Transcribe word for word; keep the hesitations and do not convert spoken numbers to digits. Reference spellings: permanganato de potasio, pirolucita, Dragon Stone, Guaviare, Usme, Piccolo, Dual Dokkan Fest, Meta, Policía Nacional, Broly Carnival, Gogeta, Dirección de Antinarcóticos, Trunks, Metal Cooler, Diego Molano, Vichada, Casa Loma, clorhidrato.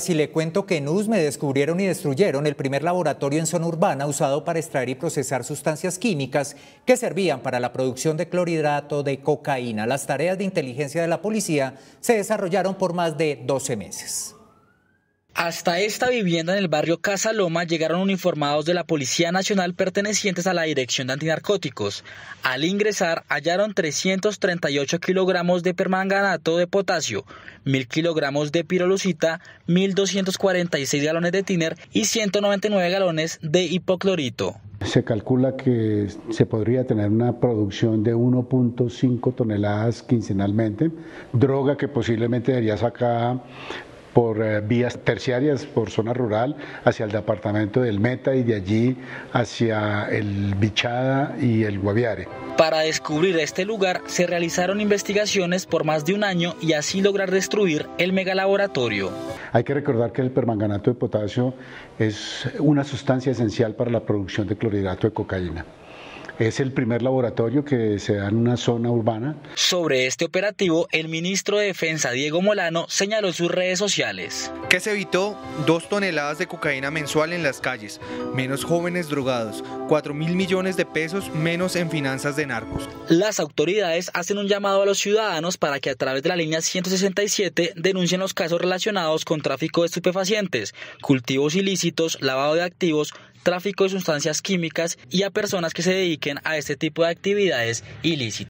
Si le cuento que en Usme descubrieron y destruyeron el primer laboratorio en zona urbana usado para extraer y procesar sustancias químicas que servían para la producción de clorhidrato de cocaína. Las tareas de inteligencia de la policía se desarrollaron por más de doce meses. Hasta esta vivienda en el barrio Casa Loma llegaron uniformados de la Policía Nacional pertenecientes a la Dirección de Antinarcóticos. Al ingresar hallaron trescientos treinta y ocho kilogramos de permanganato de potasio, mil kilogramos de pirolucita, mil doscientos cuarenta y seis galones de tíner y ciento noventa y nueve galones de hipoclorito. Se calcula que se podría tener una producción de uno punto cinco toneladas quincenalmente, droga que posiblemente debería sacar por vías terciarias, por zona rural, hacia el departamento del Meta y de allí hacia el Vichada y el Guaviare. Para descubrir este lugar se realizaron investigaciones por más de un año y así lograr destruir el megalaboratorio. Hay que recordar que el permanganato de potasio es una sustancia esencial para la producción de clorhidrato de cocaína. Es el primer laboratorio que se da en una zona urbana. Sobre este operativo, el ministro de Defensa, Diego Molano, señaló en sus redes sociales que se evitó dos toneladas de cocaína mensual en las calles, menos jóvenes drogados, cuatro mil millones de pesos menos en finanzas de narcos. Las autoridades hacen un llamado a los ciudadanos para que a través de la línea ciento sesenta y siete denuncien los casos relacionados con tráfico de estupefacientes, cultivos ilícitos, lavado de activos, tráfico de sustancias químicas y a personas que se dediquen a este tipo de actividades ilícitas.